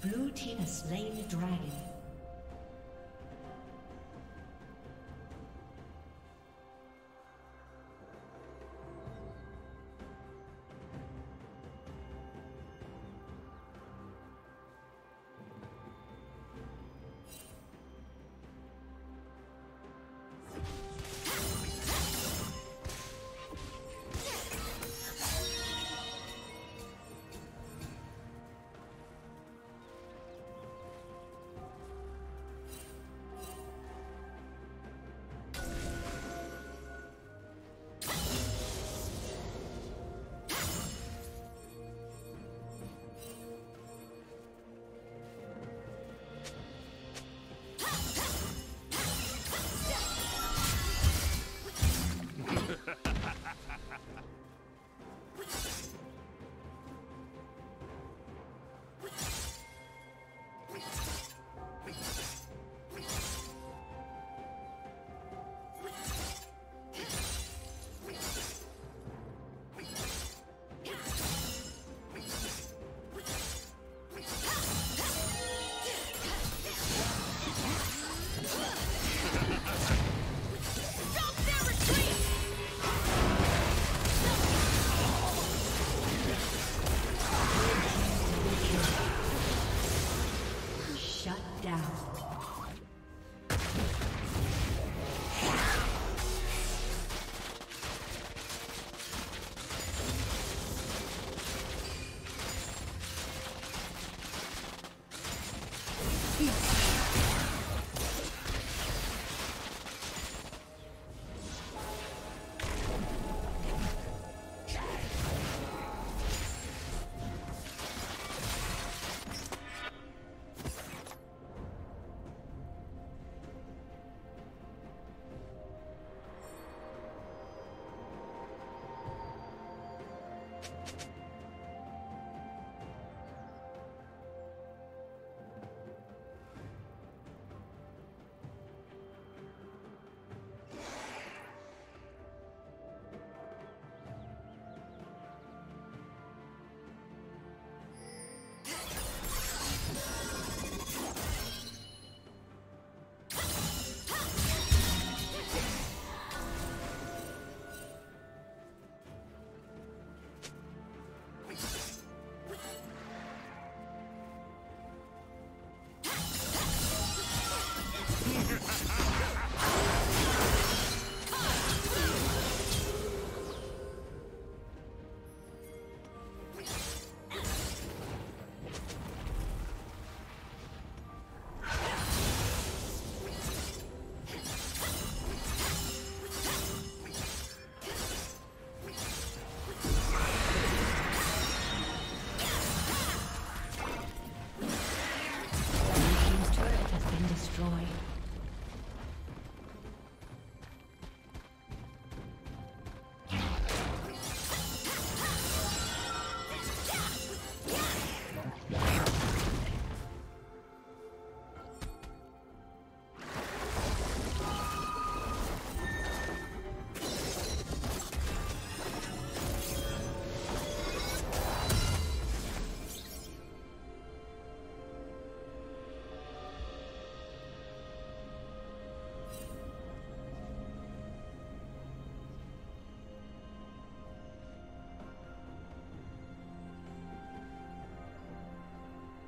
Blue team has slain the dragon.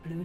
Blue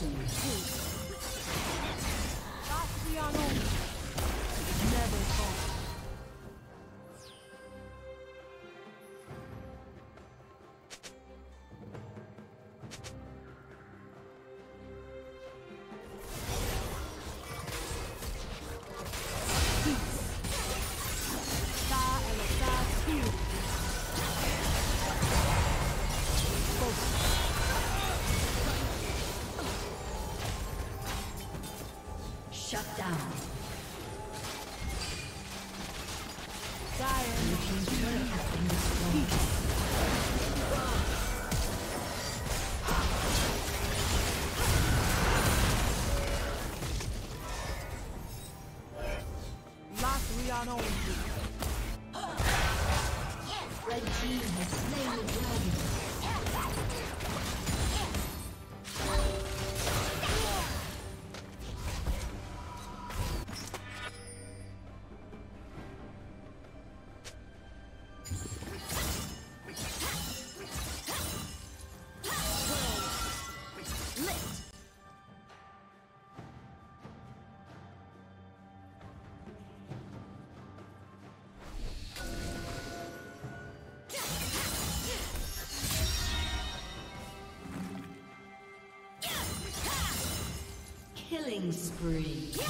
Soon. Never fall. Shut down. Dire. Your team's turret has been destroyed. Last Red team has slain the dragon. Killing spree. Yeah.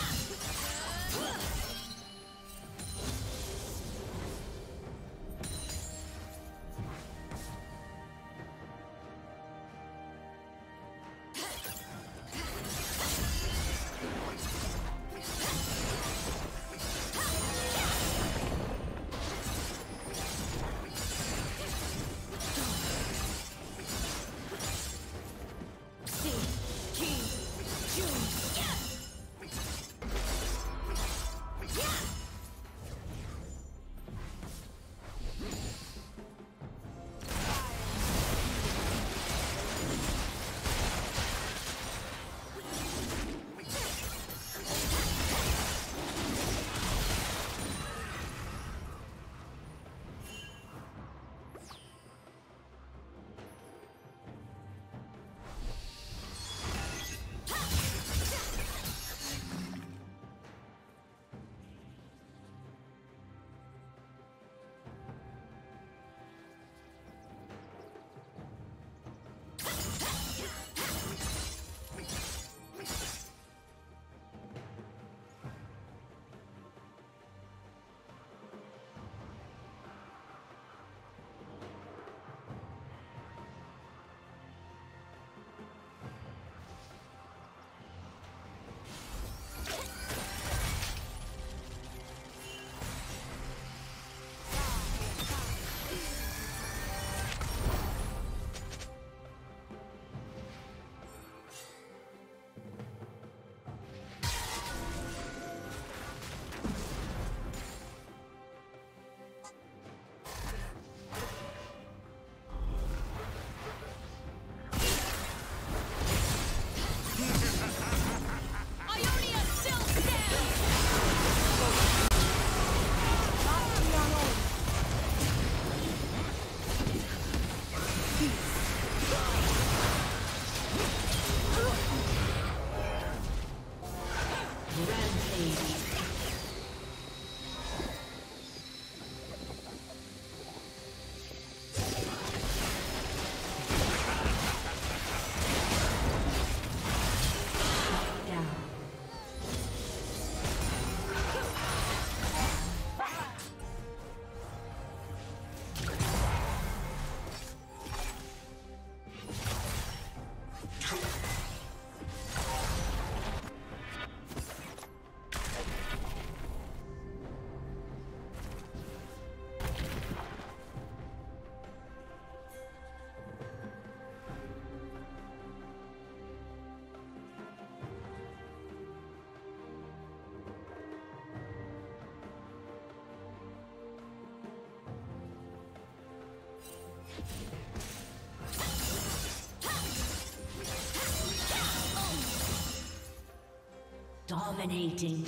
Dominating.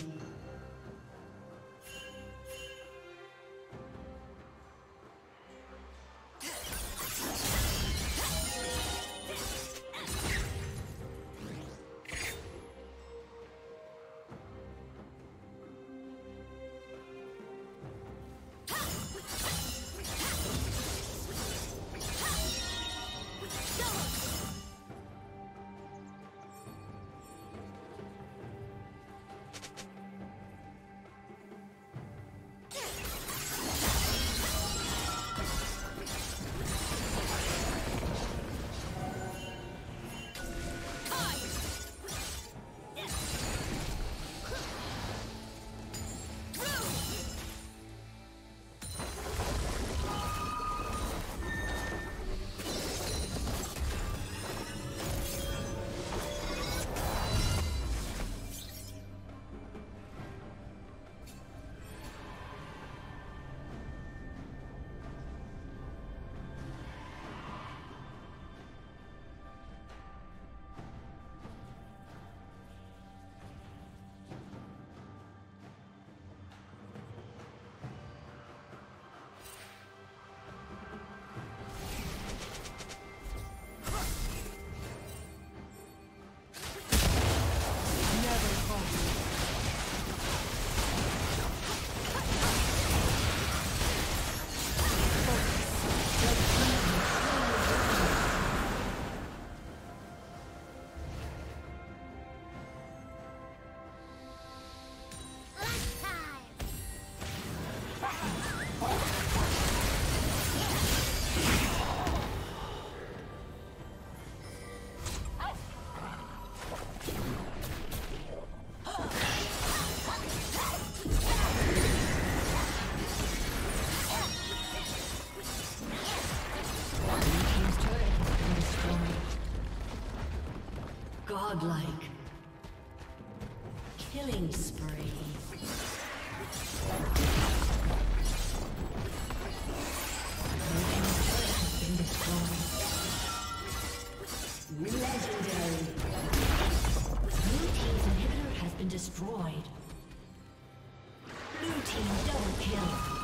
Godlike. Killing spree. Legendary. Blue team's inhibitor has been destroyed. Blue team double kill.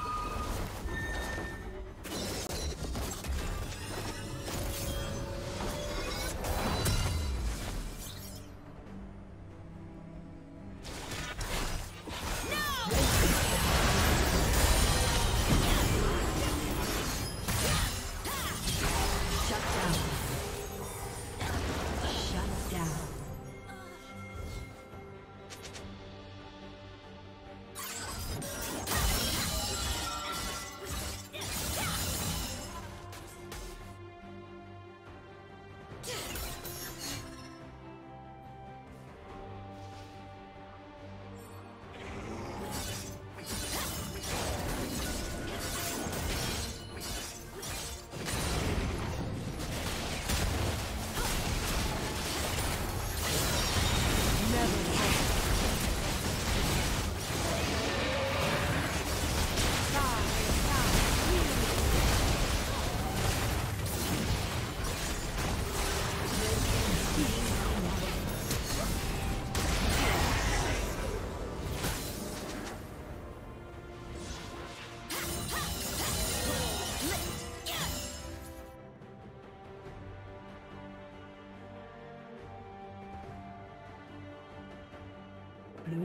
Blue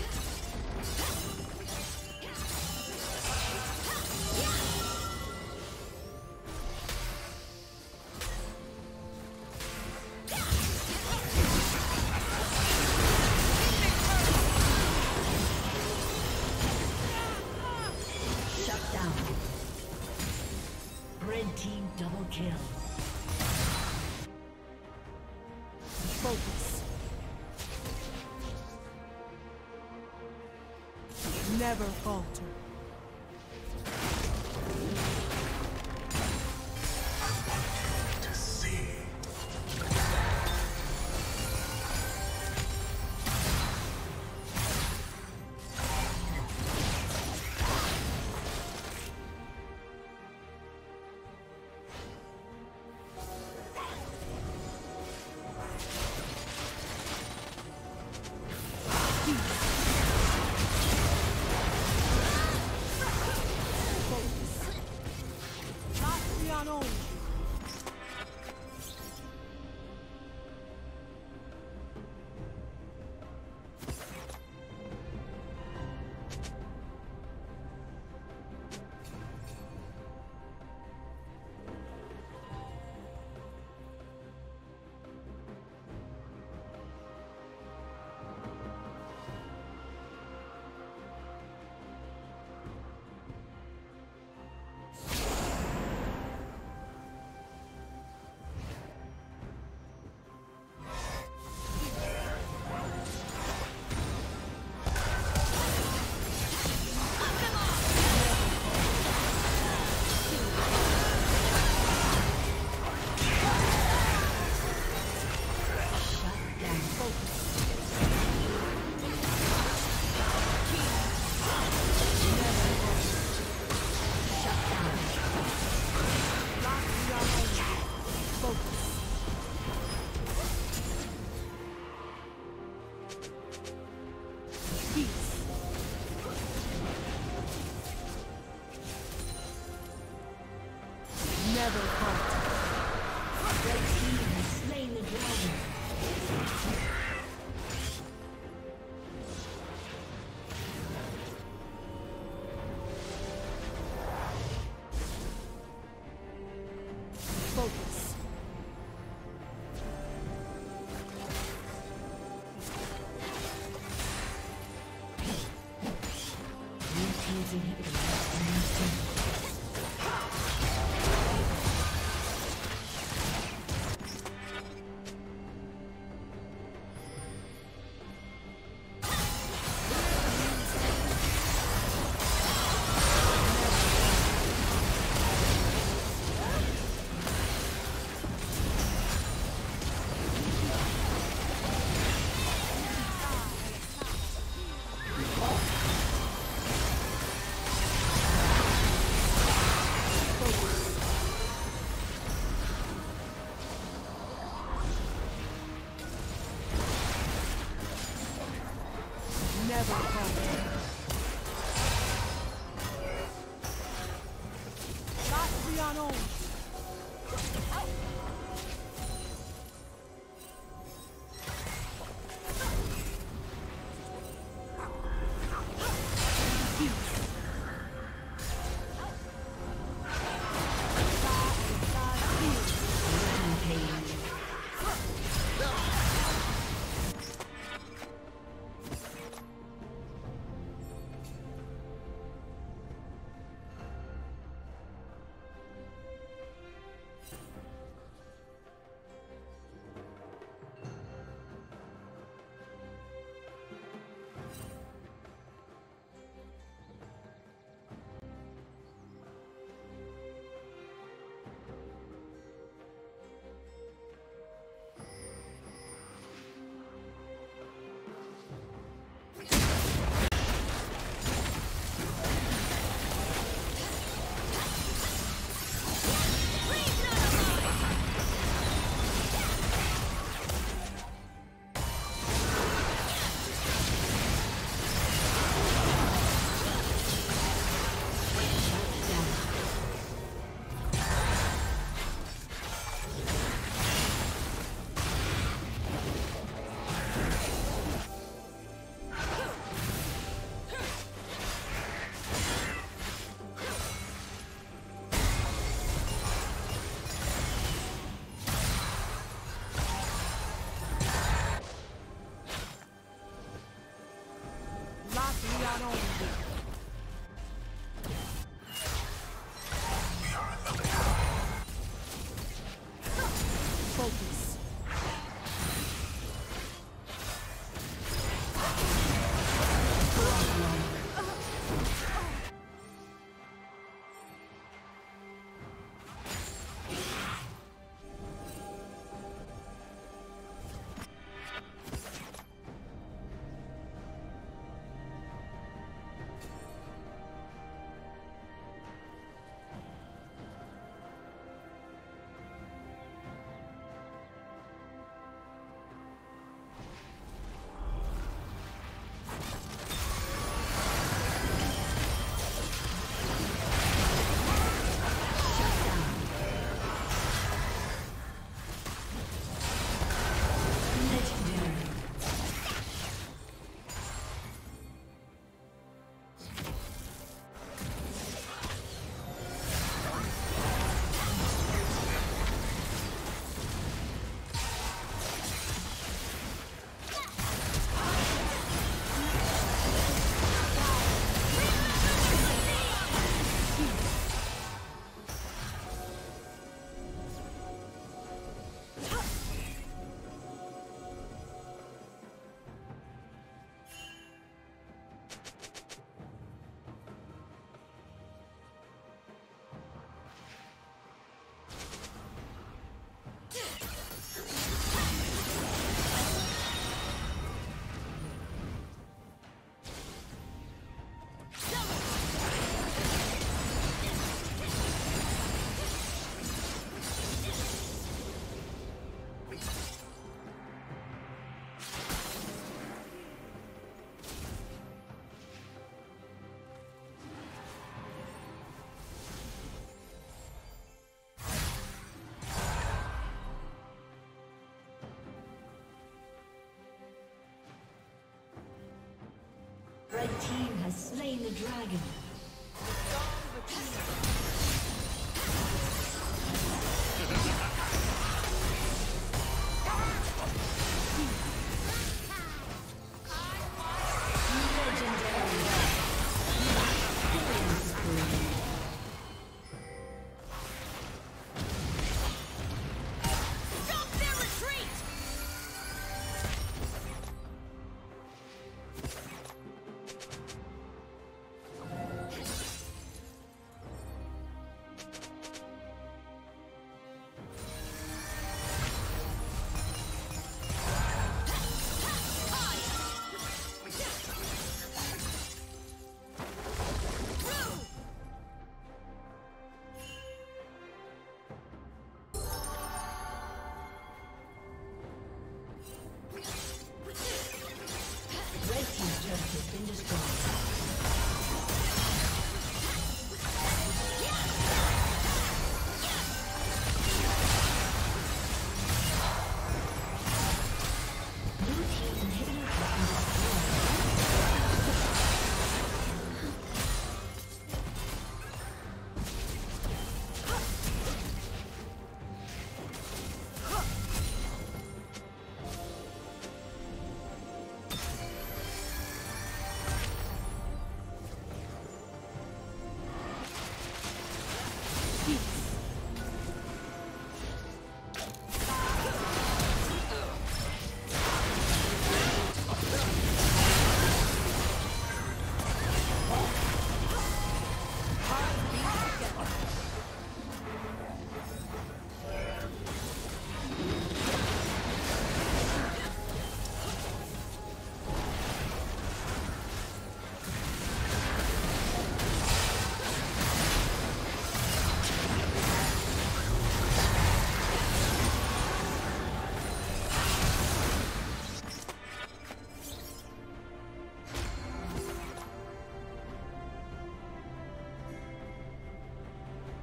Never falter. focus. The team has slain the dragon.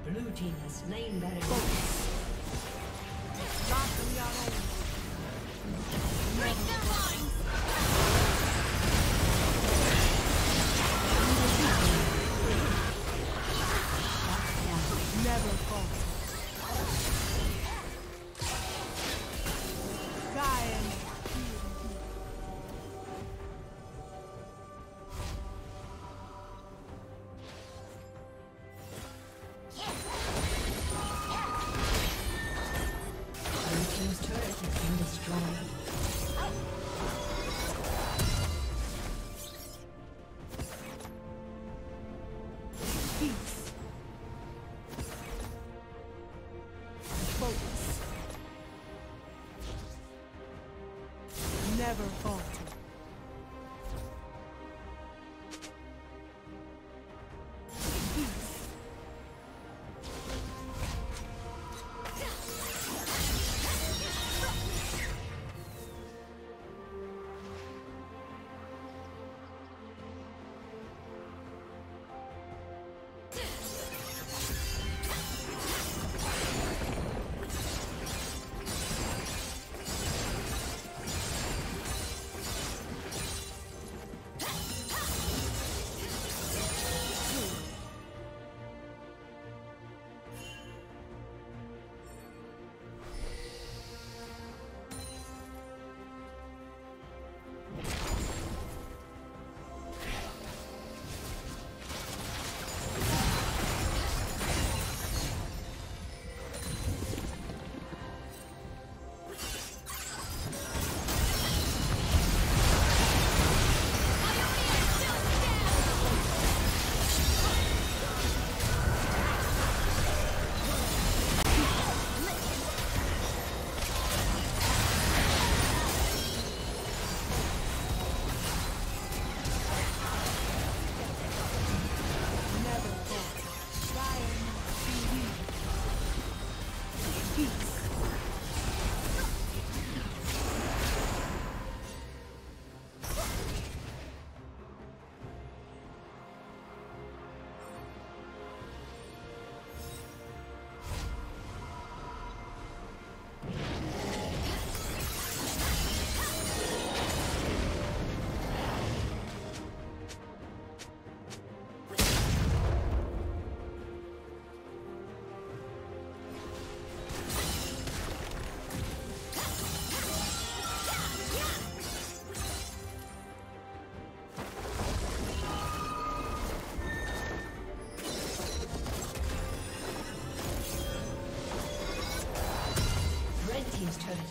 Blue team has slain better. Break their lines! Never fall. Dying. Yeah. Never falter.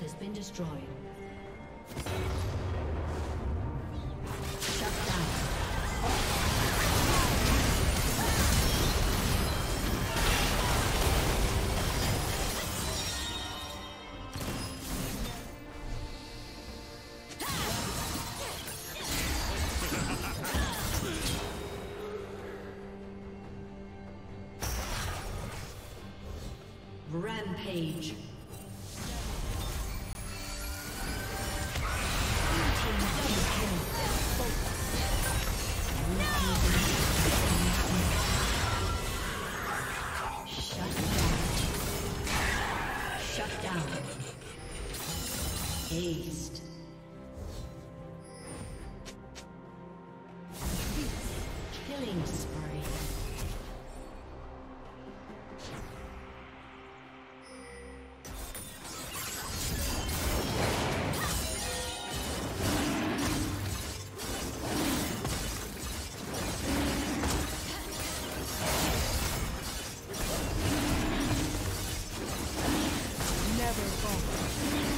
Has been destroyed. Shut down. Rampage. Aced. Killing spree. Never fall.